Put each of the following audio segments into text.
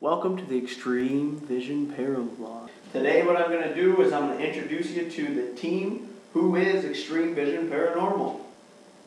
Welcome to the Extreme Vision Paranormal. Today what I'm going to do is I'm going to introduce you to the team who is Extreme Vision Paranormal.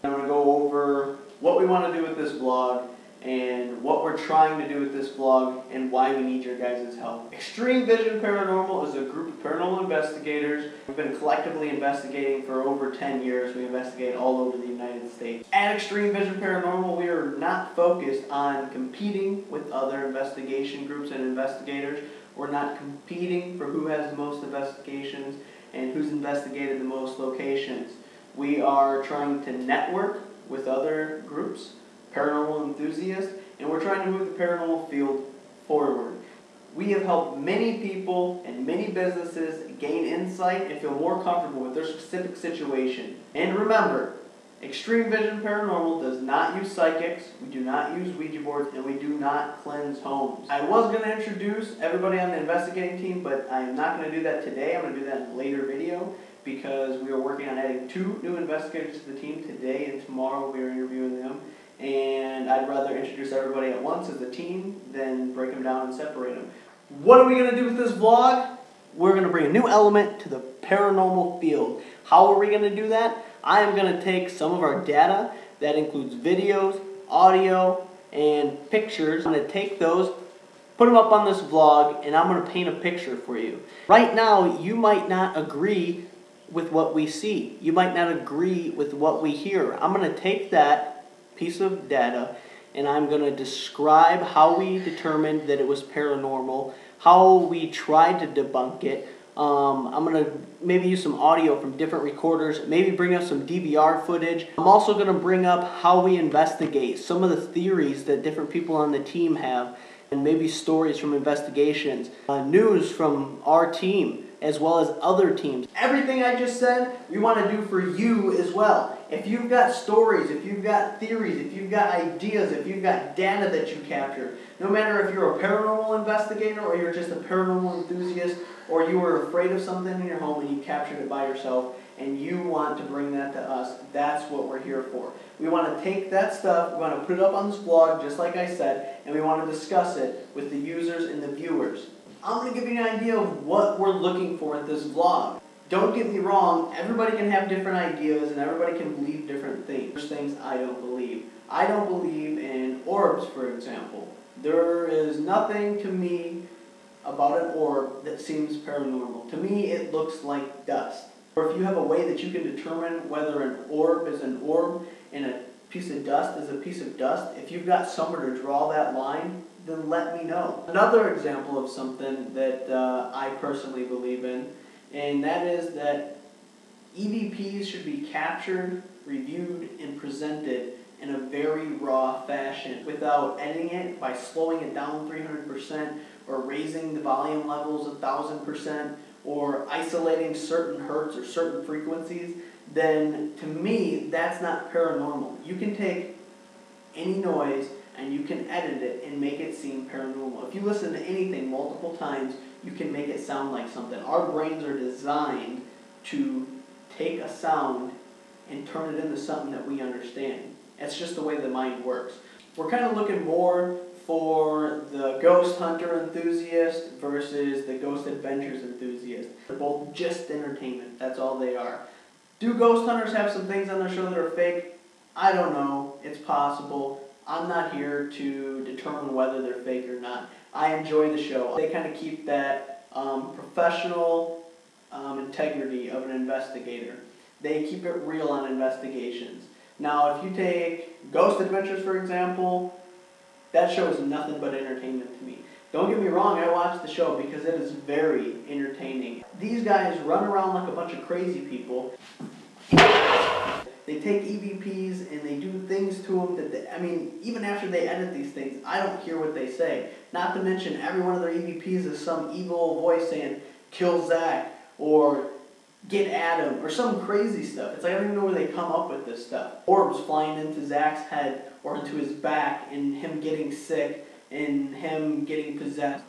I'm going to go over what we want to do with this vlog and what we're trying to do with this vlog and why we need your guys' help. Extreme Vision Paranormal is a group of paranormal investigators. We've been collectively investigating for over 10 years. We investigate all over the United States. At Extreme Vision Paranormal, we are not focused on competing with other investigation groups and investigators. We're not competing for who has the most investigations and who's investigated the most locations. We are trying to network with other groups, paranormal enthusiasts, and we're trying to move the paranormal field forward. We have helped many people and many businesses gain insight and feel more comfortable with their specific situation. And remember, Extreme Vision Paranormal does not use psychics, we do not use Ouija boards, and we do not cleanse homes. I was going to introduce everybody on the investigating team, but I am not going to do that today. I'm going to do that in a later video, because we are working on adding 2 new investigators to the team today, and tomorrow we are interviewing them. And I'd rather introduce everybody at once as a team than break them down and separate them. What are we going to do with this vlog? We're going to bring a new element to the paranormal field. How are we going to do that? I am going to take some of our data that includes videos, audio, and pictures. I'm going to take those, put them up on this vlog, and I'm going to paint a picture for you. Right now, you might not agree with what we see. You might not agree with what we hear. I'm going to take that piece of data and I'm going to describe how we determined that it was paranormal, how we tried to debunk it. I'm going to maybe use some audio from different recorders, maybe bring up some DVR footage. I'm also going to bring up how we investigate, some of the theories that different people on the team have, and maybe stories from investigations, news from our team, as well as other teams. Everything I just said, we want to do for you as well. If you've got stories, if you've got theories, if you've got ideas, if you've got data that you capture, no matter if you're a paranormal investigator or you're just a paranormal enthusiast or you were afraid of something in your home and you captured it by yourself and you want to bring that to us, that's what we're here for. We want to take that stuff, we want to put it up on this blog, just like I said, and we want to discuss it with the users and the viewers. I'm going to give you an idea of what we're looking for in this vlog. Don't get me wrong, everybody can have different ideas and everybody can believe different things. There's things I don't believe. I don't believe in orbs, for example. There is nothing to me about an orb that seems paranormal. To me, it looks like dust. Or if you have a way that you can determine whether an orb is an orb and a piece of dust is a piece of dust, if you've got somewhere to draw that line, then let me know. Another example of something that I personally believe in, and that is that EVPs should be captured, reviewed, and presented in a very raw fashion without editing it by slowing it down 300% or raising the volume levels 1000% or isolating certain hertz or certain frequencies. Then to me, that's not paranormal. You can take any noise and you can edit it and make it seem paranormal. If you listen to anything multiple times, you can make it sound like something. Our brains are designed to take a sound and turn it into something that we understand. That's just the way the mind works. We're kind of looking more for the ghost hunter enthusiast versus the ghost adventures enthusiast. They're both just entertainment. That's all they are. Do ghost hunters have some things on their show that are fake? I don't know. It's possible. I'm not here to determine whether they're fake or not. I enjoy the show. They kind of keep that professional integrity of an investigator. They keep it real on investigations. Now, if you take Ghost Adventures, for example, that show is nothing but entertainment to me. Don't get me wrong, I watch the show because it is very entertaining. These guys run around like a bunch of crazy people. They take EVPs and they do things to them that, I mean, even after they edit these things, I don't hear what they say. Not to mention, every one of their EVPs is some evil voice saying, "Kill Zach," or "Get Adam," or some crazy stuff. It's like, I don't even know where they come up with this stuff. Orbs flying into Zach's head or into his back and him getting sick and him getting possessed.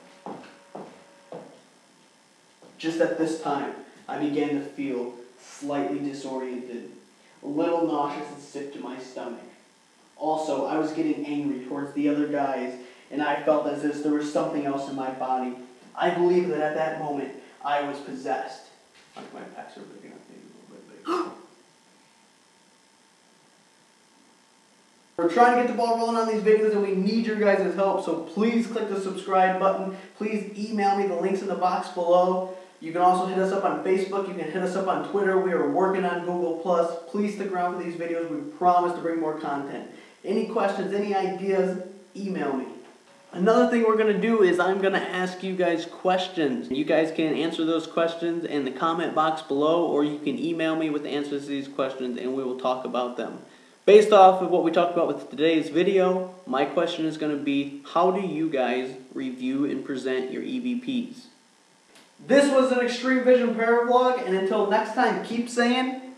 Just at this time, I began to feel slightly disoriented, a little nauseous and sick to my stomach. Also, I was getting angry towards the other guys, and I felt as if there was something else in my body. I believe that at that moment, I was possessed. Like my packs are picking up maybe a little bit later. We're trying to get the ball rolling on these videos, and we need your guys' help, so please click the subscribe button. Please email me the links in the box below. You can also hit us up on Facebook. You can hit us up on Twitter. We are working on Google+. Please stick around for these videos. We promise to bring more content. Any questions, any ideas, email me. Another thing we're going to do is I'm going to ask you guys questions. You guys can answer those questions in the comment box below, or you can email me with the answers to these questions and we will talk about them. Based off of what we talked about with today's video, my question is going to be, how do you guys review and present your EVPs? This was an Extreme Vision ParaVlog, and until next time, keep saying...